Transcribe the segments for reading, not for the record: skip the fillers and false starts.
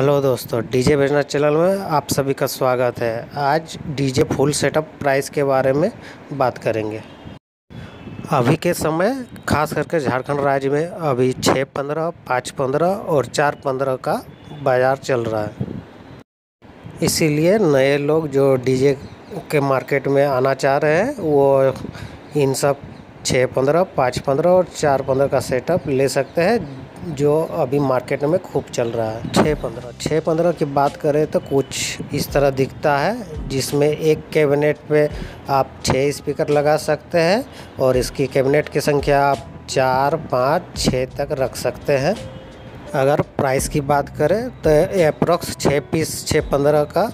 Hello दोस्तों, DJ Bajnath channel में आप सभी का स्वागत है। आज डीजे फुल सेटअप प्राइस के बारे में बात करेंगे। अभी के समय खास करके झारखंड राज्य में अभी 615, 515 और 415 का बाज़ार चल रहा है। इसीलिए नए लोग जो डीजे के मार्केट में आना चाह रहे हैं वो इन सब 615, 515 और 415 का सेटअप ले सकते हैं जो अभी मार्केट में खूब चल रहा है। 615 की बात करें तो कुछ इस तरह दिखता है, जिसमें एक कैबिनेट पे आप 6 स्पीकर लगा सकते हैं और इसकी कैबिनेट की संख्या आप 4, 5, 6 तक रख सकते हैं। अगर प्राइस की बात करें तो अप्रॉक्स 6 पीस 615 का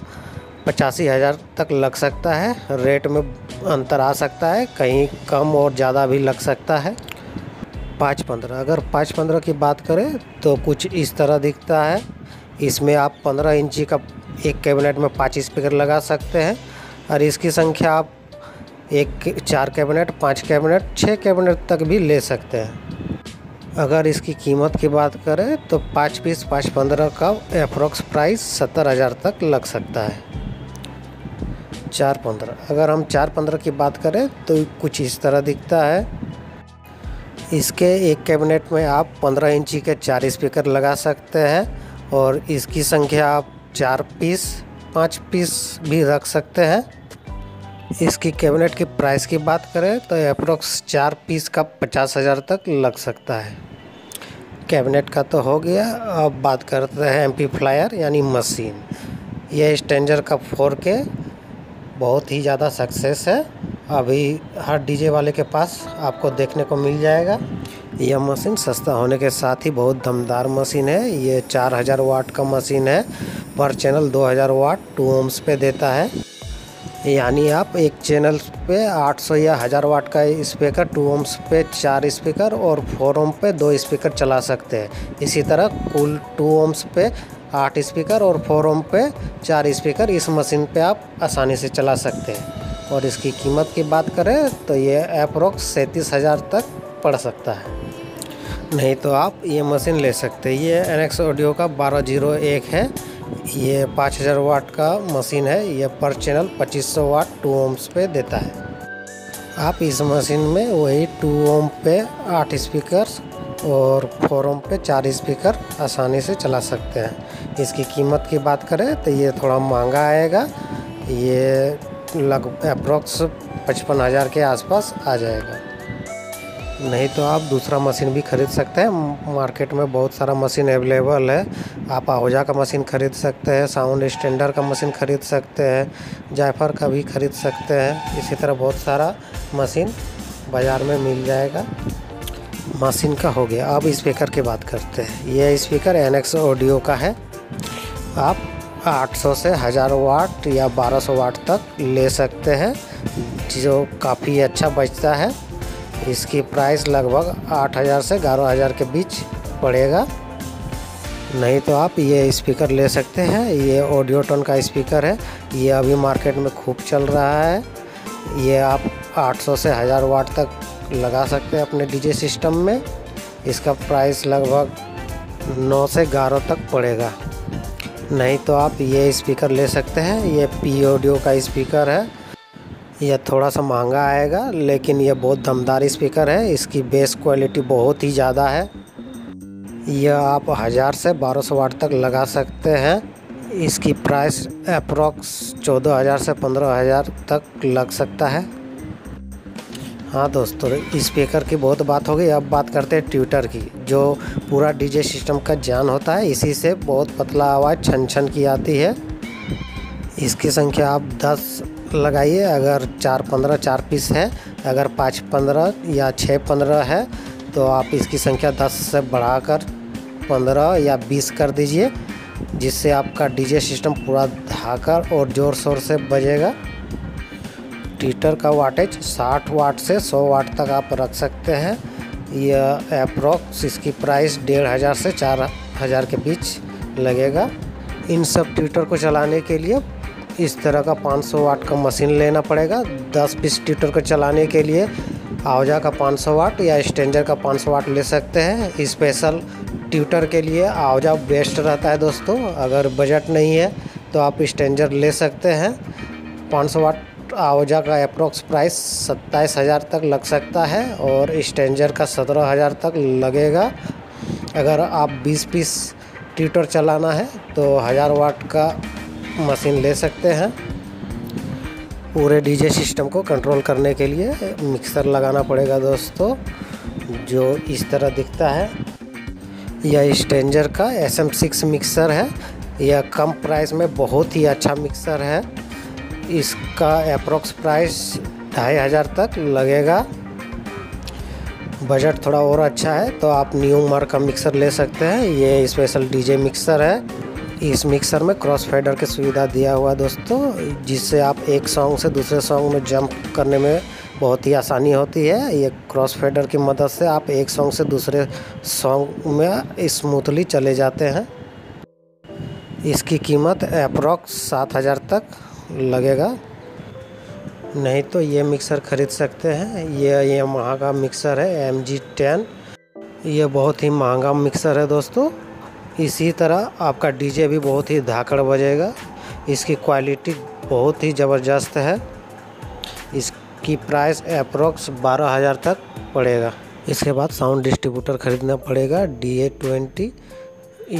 85,000 तक लग सकता है। रेट में अंतर आ सकता है, कहीं कम और ज़्यादा भी लग सकता है। 515, अगर 515 की बात करें तो कुछ इस तरह दिखता है। इसमें आप 15 इंची का एक कैबिनेट में 5 स्पीकर लगा सकते हैं और इसकी संख्या आप 4 कैबिनेट, 5 कैबिनेट, 6 कैबिनेट तक भी ले सकते हैं। अगर इसकी कीमत की बात करें तो 5 पीस 515 का एप्रोक्स प्राइस 70,000 तक लग सकता है। 415, अगर हम 415 की बात करें तो कुछ इस तरह दिखता है। इसके एक कैबिनेट में आप 15 इंची के 4 स्पीकर लगा सकते हैं और इसकी संख्या आप 4 पीस 5 पीस भी रख सकते हैं। इसकी कैबिनेट की प्राइस की बात करें तो अप्रोक्स 4 पीस का 50,000 तक लग सकता है। कैबिनेट का तो हो गया, अब बात करते हैं एम्पलीफायर यानी मशीन। यह स्टेंजर का 4K बहुत ही ज़्यादा सक्सेस है। अभी हर डीजे वाले के पास आपको देखने को मिल जाएगा। यह मशीन सस्ता होने के साथ ही बहुत दमदार मशीन है। ये 4000 वाट का मशीन है। पर चैनल 2000 वाट 2 ohms पे देता है, यानी आप एक चैनल पे 800 या 1000 वाट का स्पीकर, 2 ohms पे 4 स्पीकर और 4 ohm पे 2 स्पीकर चला सकते हैं। इसी तरह कुल 2 ohms पे 8 स्पीकर और 4 ohm पे 4 स्पीकर इस मशीन पे आप आसानी से चला सकते हैं। और इसकी कीमत की बात करें तो ये एप्रोक्स 37,000 तक पड़ सकता है, नहीं तो आप ये मशीन ले सकते हैं। ये NX ऑडियो का 1201 है। ये 5000 वाट का मशीन है। ये पर चैनल 2500 वाट 2 ohms पे देता है। आप इस मशीन में वही 2 ohm पे 8 स्पीकर और 4 ohm पे 4 स्पीकर आसानी से चला सकते हैं। इसकी कीमत की बात करें तो ये थोड़ा महंगा आएगा। ये लगभग अप्रोक्स 55,000 के आसपास आ जाएगा, नहीं तो आप दूसरा मशीन भी खरीद सकते हैं। मार्केट में बहुत सारा मशीन अवेलेबल है। आप आहूजा का मशीन खरीद सकते हैं, साउंड स्टैंडर्ड का मशीन खरीद सकते हैं, जायफर का भी खरीद सकते हैं। इसी तरह बहुत सारा मशीन बाज़ार में मिल जाएगा। मशीन का हो गया, अब स्पीकर की बात करते हैं। यह स्पीकर NX ऑडियो का है। आप 800 से 1000 वाट या 1200 वाट तक ले सकते हैं, जो काफ़ी अच्छा बजता है। इसकी प्राइस लगभग 8000 से 11000 के बीच पड़ेगा, नहीं तो आप ये स्पीकर ले सकते हैं। ये ऑडियो टोन का स्पीकर है। ये अभी मार्केट में खूब चल रहा है। ये आप 800 से 1000 वाट तक लगा सकते हैं अपने डीजे सिस्टम में। इसका प्राइस लगभग 9 से 11 तक पड़ेगा, नहीं तो आप ये स्पीकर ले सकते हैं। ये P ऑडियो का स्पीकर है। यह थोड़ा सा महंगा आएगा, लेकिन यह बहुत दमदार स्पीकर है। इसकी बेस क्वालिटी बहुत ही ज़्यादा है। यह आप 1000 से 1200 वाट तक लगा सकते हैं। इसकी प्राइस अप्रॉक्स 14000 से 15000 तक लग सकता है। हाँ दोस्तों, स्पीकर की बहुत बात हो गई, अब बात करते हैं ट्यूटर की, जो पूरा डीजे सिस्टम का जान होता है। इसी से बहुत पतला आवाज़ छन छन की आती है। इसकी संख्या आप 10 लगाइए अगर 415 4 पीस है। अगर 515 या 615 है तो आप इसकी संख्या 10 से बढ़ाकर 15 या 20 कर दीजिए, जिससे आपका डीजे सिस्टम पूरा धाकर और ज़ोर शोर से बजेगा। ट्यूटर का वाटेज 60 वाट से 100 वाट तक आप रख सकते हैं। यह अप्रॉक्स इसकी प्राइस 1500 से 4000 के बीच लगेगा। इन सब ट्यूटर को चलाने के लिए इस तरह का 500 वाट का मशीन लेना पड़ेगा। 10 पीस ट्यूटर को चलाने के लिए आहूजा का 500 वाट या स्टेंजर का 500 वाट ले सकते हैं। स्पेशल ट्यूटर के लिए आहूजा बेस्ट रहता है दोस्तों। अगर बजट नहीं है तो आप स्टेंजर ले सकते हैं। 500 वाट आहूजा का अप्रोक्स प्राइस 27,000 तक लग सकता है और स्टेंजर का 17,000 तक लगेगा। अगर आप 20 पीस ट्यूटर चलाना है तो 1000 वाट का मशीन ले सकते हैं। पूरे डीजे सिस्टम को कंट्रोल करने के लिए मिक्सर लगाना पड़ेगा दोस्तों, जो इस तरह दिखता है। यह स्टेंजर का SM6 मिक्सर है। यह कम प्राइस में बहुत ही अच्छा मिक्सर है। इसका अप्रोक्स प्राइस 2500 तक लगेगा। बजट थोड़ा और अच्छा है तो आप न्यूमार्क का मिक्सर ले सकते हैं। ये स्पेशल डीजे मिक्सर है। इस मिक्सर में क्रॉस फेडर की सुविधा दिया हुआ दोस्तों, जिससे आप एक सॉन्ग से दूसरे सॉन्ग में जंप करने में बहुत ही आसानी होती है। ये क्रॉस फेडर की मदद से आप एक सॉन्ग से दूसरे सॉन्ग में स्मूथली चले जाते हैं। इसकी कीमत अप्रॉक्स 7,000 तक लगेगा, नहीं तो ये मिक्सर ख़रीद सकते हैं। ये महंगा मिक्सर है MG 10। ये बहुत ही महंगा मिक्सर है दोस्तों। इसी तरह आपका डीजे भी बहुत ही धाकड़ बजेगा। इसकी क्वालिटी बहुत ही ज़बरदस्त है। इसकी प्राइस अप्रॉक्स 12,000 तक पड़ेगा। इसके बाद साउंड डिस्ट्रीब्यूटर ख़रीदना पड़ेगा। DA 20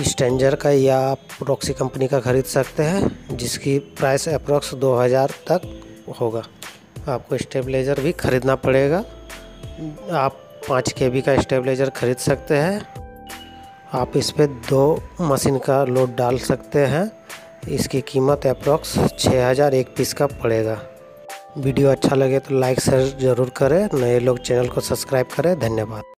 स्टेंजर का या आप प्रॉक्सी कंपनी का ख़रीद सकते हैं, जिसकी प्राइस अप्रॉक्स 2000 तक होगा। आपको स्टेबलाइज़र भी ख़रीदना पड़ेगा। आप 5 kb का स्टेबलाइज़र ख़रीद सकते हैं। आप इस पर 2 मशीन का लोड डाल सकते हैं। इसकी कीमत अप्रॉक्स 6000 एक पीस का पड़ेगा। वीडियो अच्छा लगे तो लाइक शेयर ज़रूर करें। नए लोग चैनल को सब्सक्राइब करें। धन्यवाद।